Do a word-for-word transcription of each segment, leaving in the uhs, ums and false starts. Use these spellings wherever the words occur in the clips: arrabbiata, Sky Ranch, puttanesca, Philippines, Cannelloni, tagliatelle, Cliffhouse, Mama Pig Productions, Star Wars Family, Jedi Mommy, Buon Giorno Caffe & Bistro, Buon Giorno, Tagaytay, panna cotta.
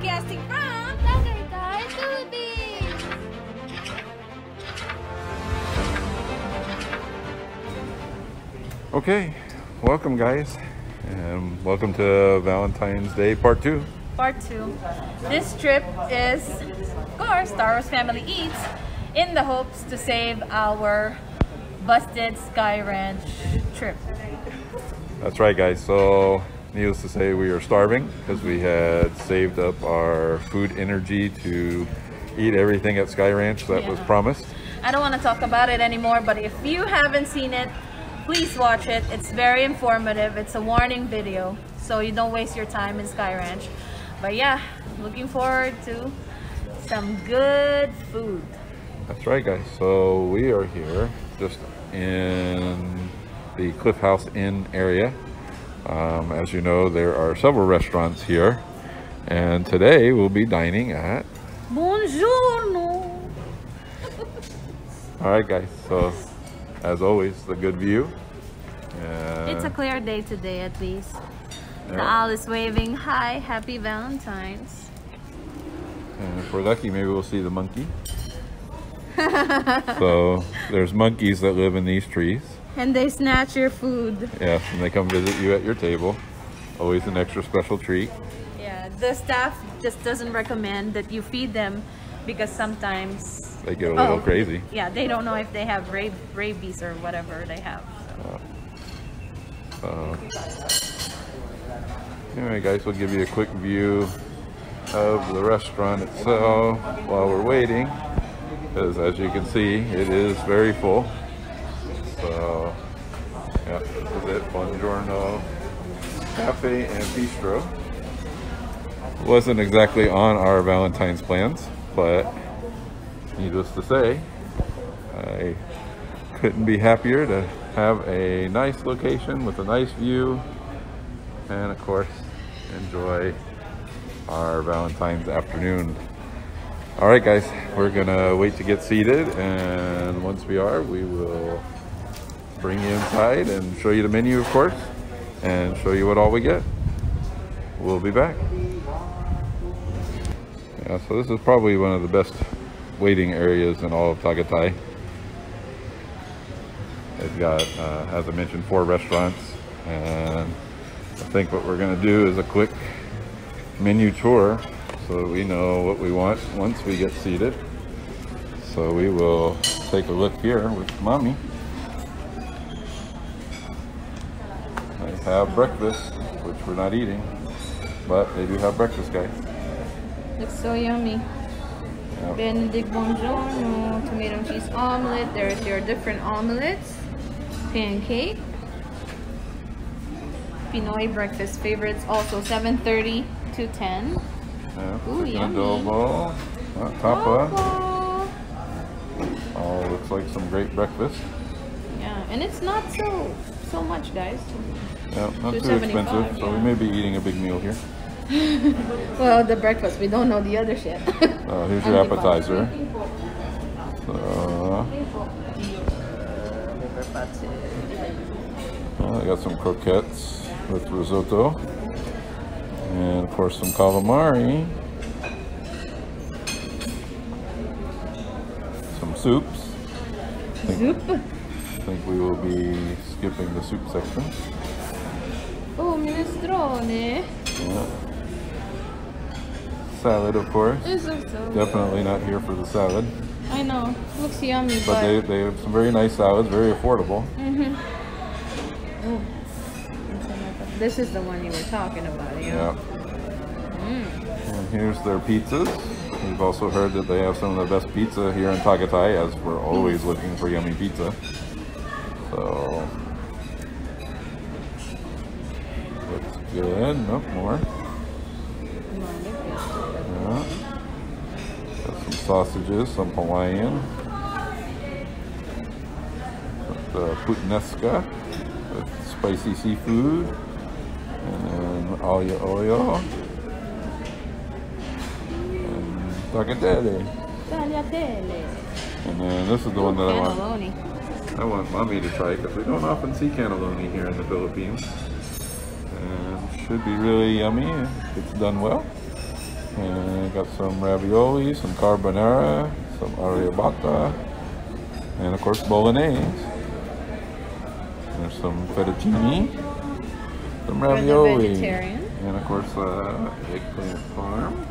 Broadcasting from Tagaytay, Philippines! Okay, welcome guys. And welcome to Valentine's Day Part two. Part two. This trip is, of course, Star Wars Family Eats in the hopes to save our busted Sky Ranch trip. That's right guys, so needless to say we are starving because we had saved up our food energy to eat everything at Sky Ranch that yeah. was promised. I don't want to talk about it anymore, but if you haven't seen it, please watch it. It's very informative. It's a warning video, so you don't waste your time in Sky Ranch. But yeah, looking forward to some good food. That's right guys, so we are here just in the Cliffhouse Inn area. Um, as you know, there are several restaurants here, and today we'll be dining at Buon Giorno. All right guys, so as always, the good view. Uh, it's a clear day today, at least. Yeah. The owl is waving hi, happy Valentine's. And if we're lucky, maybe we'll see the monkey. So there's monkeys that live in these trees. And they snatch your food. Yes, and they come visit you at your table. Always an extra special treat. Yeah, the staff just doesn't recommend that you feed them because sometimes they get a little oh, crazy. Yeah, they don't know if they have rab rabies or whatever they have. So. Uh, uh, anyway, guys, we'll give you a quick view of the restaurant itself while we're waiting, because as you can see, it is very full. So, yeah, this is it, Buon Giorno Cafe and Bistro. Wasn't exactly on our Valentine's plans, but needless to say, I couldn't be happier to have a nice location with a nice view and, of course, enjoy our Valentine's afternoon. All right, guys, we're going to wait to get seated, and once we are, we will bring you inside and show you the menu, of course, and show you what all we get. We'll be back. Yeah, so this is probably one of the best waiting areas in all of Tagaytay. They've got, uh, as I mentioned, four restaurants, and I think what we're going to do is a quick menu tour so that we know what we want once we get seated. So we will take a look here with Mommy. Have breakfast, which we're not eating, but they do have breakfast, guys. Looks so yummy. Yep. Benedict Buongiorno, tomato cheese omelet. There's your different omelets, pancake, Pinoy breakfast favorites. Also seven thirty to ten. Yep. Ooh, yummy. Adobo, uh, tapa. Papa. Oh, looks like some great breakfast. Yeah, and it's not so so much, guys. Yeah, not too expensive, so yeah. we may be eating a big meal here. Well, the breakfast, we don't know the others yet. uh, here's your appetizer. So, well, I got some croquettes with risotto, and of course some calamari, some soups. I think, Soup? I think we will be skipping the soup section. Oh, minestrone. Yeah. Salad, of course. It's so definitely not here for the salad. I know. Looks yummy, but... But they, they have some very nice salads, very affordable. Mm-hmm. Ooh. This is the one you were talking about, yeah? Yeah. Mm. And here's their pizzas. We've also heard that they have some of the best pizza here in Tagaytay, as we're always looking for yummy pizza. So... Good, nope, more. Yeah. Got some sausages, some Hawaiian. Got the puttanesca with spicy seafood. And then aglio olio. And tagliatelle. And then this is the one that I want. I want Mommy to try because we don't often see cannelloni here in the Philippines. Should be really yummy if it's done well. And got some ravioli, some carbonara, some arrabbiata, and of course bolognese. There's some fettuccine, some ravioli, and of course uh, eggplant parm.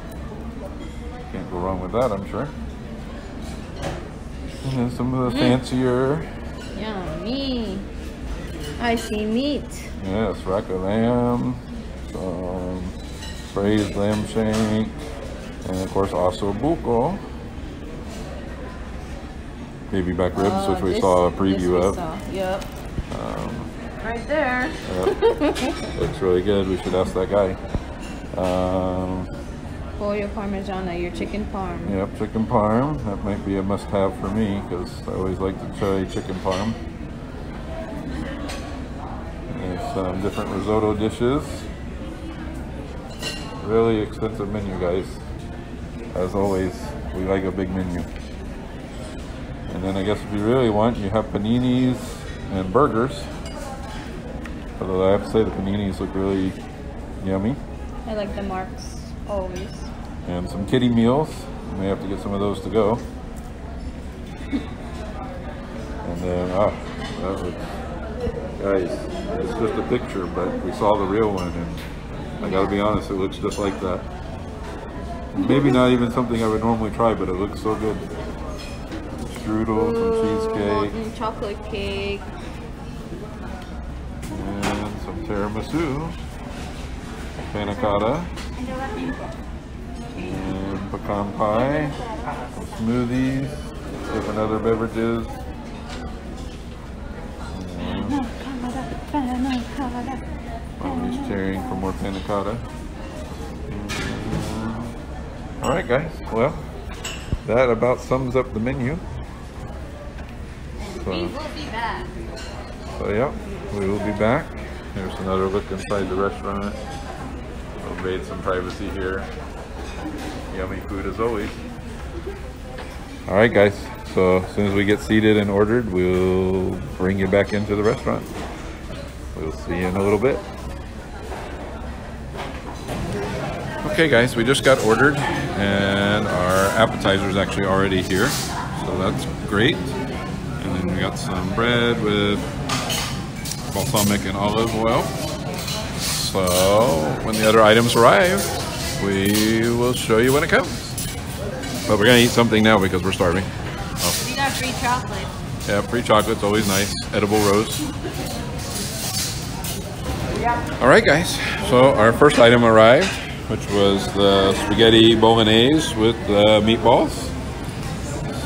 Can't go wrong with that, I'm sure. And then some of the mm. fancier. Yummy! I see meat. Yes, rack of lamb, some braised lamb shank, and of course also buko, baby back ribs, uh, which we this, saw a preview of. Saw. Yep. Um, right there. Yep. Looks really good. We should ask that guy. Um, Pollo parmigiana, your chicken parm. Yep, chicken parm. That might be a must-have for me because I always like to try chicken parm. There's some different risotto dishes. Really expensive menu, guys. As always, we like a big menu. And then I guess if you really want, you have paninis and burgers. Although I have to say the paninis look really yummy. I like the marks. Always. And some kiddie meals. We may have to get some of those to go. And then, ah, that was, guys, it's just a picture, but we saw the real one, and I gotta be honest, it looks just like that. Maybe not even something I would normally try, but it looks so good. Strudel, some cheesecake. Molten chocolate cake. And some tiramisu. Panna cotta. And pecan pie, smoothies, different other beverages. Mommy's cheering for more panna cotta. Alright guys, well, that about sums up the menu. So, we will be back. So yeah, we will be back. Here's another look inside the restaurant. Invade some privacy here. Yummy food as always. All right, guys. So as soon as we get seated and ordered, we'll bring you back into the restaurant. We'll see you in a little bit. Okay, guys. We just got ordered, and our appetizer is actually already here, so that's great. And then we got some bread with balsamic and olive oil. So when the other items arrive, we will show you when it comes. But we're gonna eat something now because we're starving. Oh. We got free chocolate. Yeah, free chocolate's always nice. Edible rose. Yeah. All right, guys. So our first item arrived, which was the spaghetti bolognese with the meatballs.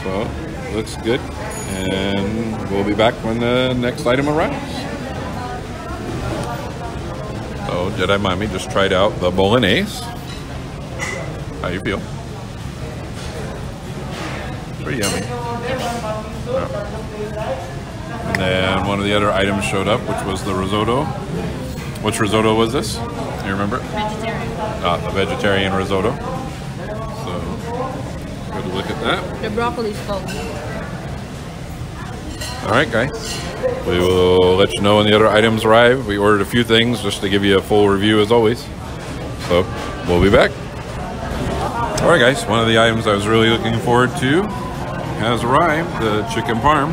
So looks good, and we'll be back when the next item arrives. So Jedi Mommy just tried out the bolognese. How you feel? Pretty yummy. Yeah. And then one of the other items showed up, which was the risotto. Which risotto was this? Do you remember? Vegetarian. Ah, the vegetarian risotto. So, good look at that. The broccoli's cold. Alright guys. We will let you know when the other items arrive. We ordered a few things just to give you a full review as always. So we'll be back. All right, guys. One of the items I was really looking forward to has arrived, the chicken parm.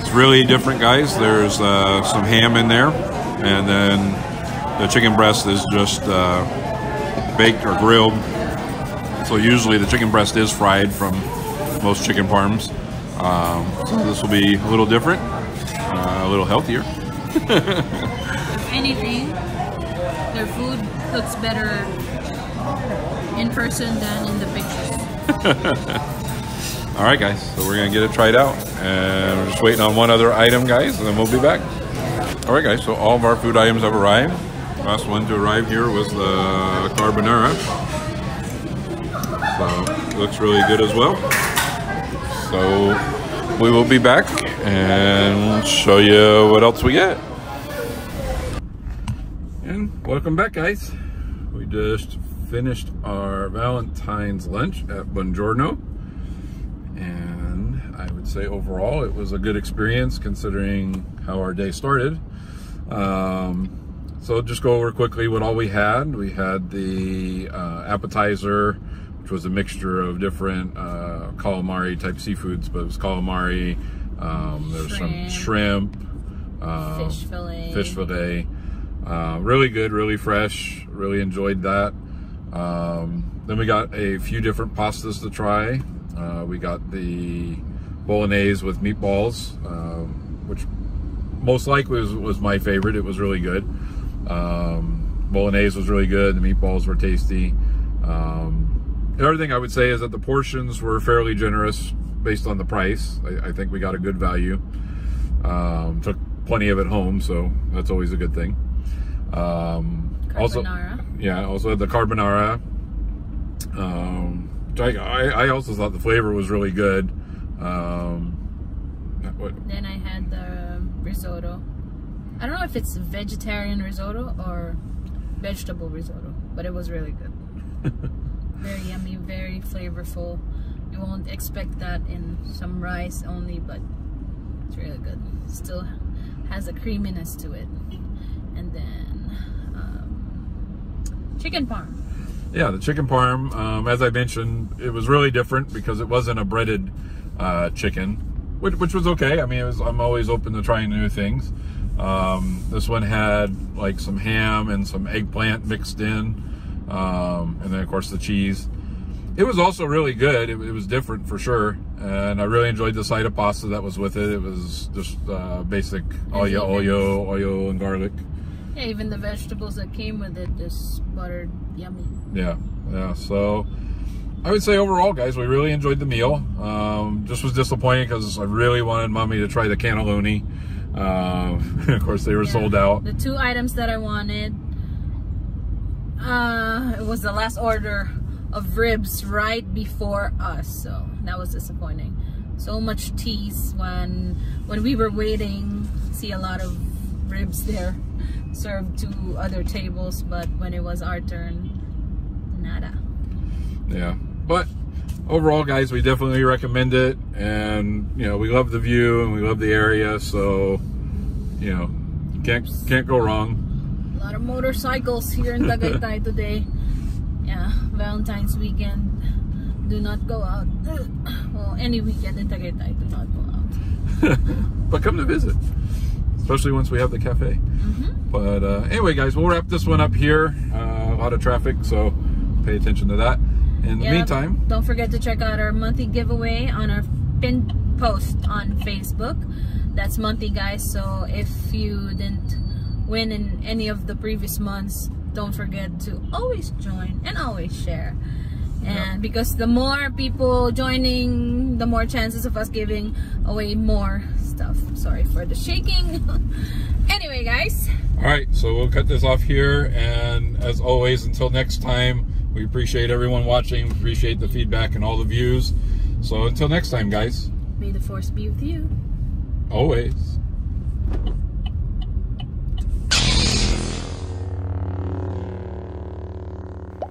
It's really different, guys. There's uh, some ham in there, and then the chicken breast is just uh, baked or grilled. So usually the chicken breast is fried from most chicken parms. Um, so this will be a little different. Uh, a little healthier. If anything, their food looks better in person than in the pictures. All right, guys. So we're gonna get it tried out, and we're just waiting on one other item, guys, and then we'll be back. All right, guys. So all of our food items have arrived. Last one to arrive here was the carbonara. So it looks really good as well. So. We will be back and show you what else we get. And welcome back, guys. We just finished our Valentine's lunch at Buon Giorno. And I would say overall, it was a good experience considering how our day started. Um, So just go over quickly what all we had. We had the uh, appetizer, which was a mixture of different uh, calamari type seafoods, but it was calamari, um, there was shrimp. some shrimp, uh, fish fillet, fish fillet. Uh, really good, really fresh, really enjoyed that. Um, then we got a few different pastas to try. Uh, we got the bolognese with meatballs, uh, which most likely was, was my favorite. It was really good. Um, bolognese was really good. The meatballs were tasty. Um, the other thing I would say is that the portions were fairly generous based on the price. I, I think we got a good value. Um, took plenty of it home, so that's always a good thing. Um, carbonara. Also, yeah, also had the carbonara. Um, which I, I also thought the flavor was really good. Um, what? Then I had the risotto. I don't know if it's vegetarian risotto or vegetable risotto, but it was really good. Very yummy, very flavorful. You won't expect that in some rice only, but it's really good. Still has a creaminess to it. And then um, chicken parm. Yeah, the chicken parm, um, as I mentioned, it was really different because it wasn't a breaded uh, chicken, which, which was okay. I mean, it was, I'm always open to trying new things. Um, this one had like some ham and some eggplant mixed in, um, and then of course the cheese. It was also really good. It, it was different for sure, and I really enjoyed the side of pasta that was with it. It was just uh, basic olio, olio, olio, and garlic. Yeah, even the vegetables that came with it, just buttered, yummy. Yeah, yeah. So I would say overall, guys, we really enjoyed the meal. Um, just was disappointing because I really wanted Mommy to try the cannelloni. Uh, of course, they were yeah, sold out. The two items that I wanted, uh, it was the last order of ribs right before us, so that was disappointing. So much tease when when we were waiting. See a lot of ribs there, served to other tables, but when it was our turn, nada. Yeah, but overall, guys, we definitely recommend it, and you know, we love the view and we love the area, so you know, you can't can't go wrong. A lot of motorcycles here in Tagaytay today. Yeah, Valentine's weekend, do not go out. Well, any weekend in Tagaytay, do not go out. But come to visit, especially once we have the cafe. Mm-hmm. But uh, anyway, guys, we'll wrap this one up here. Uh, a lot of traffic, so pay attention to that. In the yep. meantime, don't forget to check out our monthly giveaway on our pin post on Facebook. That's monthly, guys, so if you didn't win in any of the previous months, don't forget to always join and always share. And yep. because the more people joining, the more chances of us giving away more stuff. Sorry for the shaking. Anyway, guys. All right, so we'll cut this off here. And as always, until next time, we appreciate everyone watching. We appreciate the feedback and all the views. So until next time, guys. May the force be with you. Always.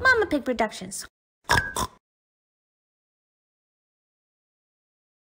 Mama Pig Productions.